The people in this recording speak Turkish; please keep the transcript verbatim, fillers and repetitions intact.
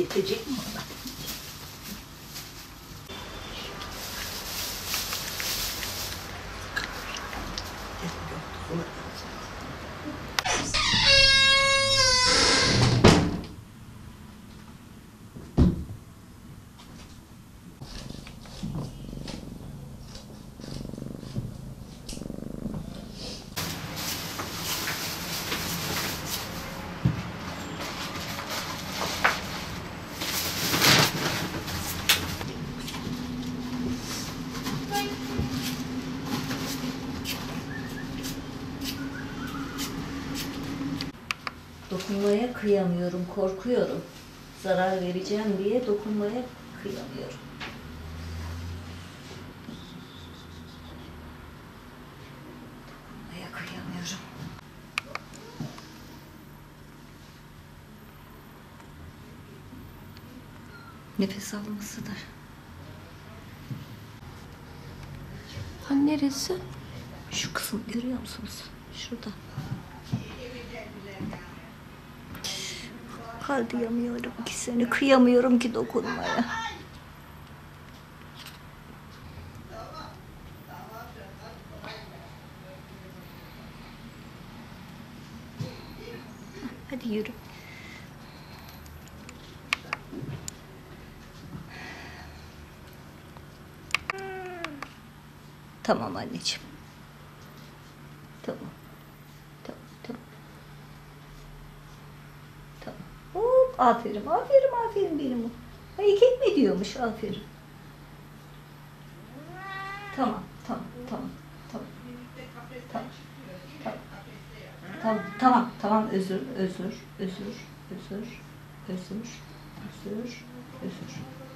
Yetecek mi ona? Dokunmaya kıyamıyorum, korkuyorum. Zarar vereceğim diye dokunmaya kıyamıyorum. Dokunmaya kıyamıyorum. Nefes alması da. Ha, neresi? Şu kısım görüyor musunuz? Şurada. Kaldıyamıyorum ki seni, kıyamıyorum ki dokunmaya. Hadi yürü. Tamam anneciğim. Tamam. Tamam, tamam. Tamam. Hop, aferin, aferin, aferin benim o. Hareket mi diyormuş, aferin. Tamam, tamam, tamam, tamam. Tamam, tamam, tamam, tamam, özür, özür, özür, özür, özür, özür, özür.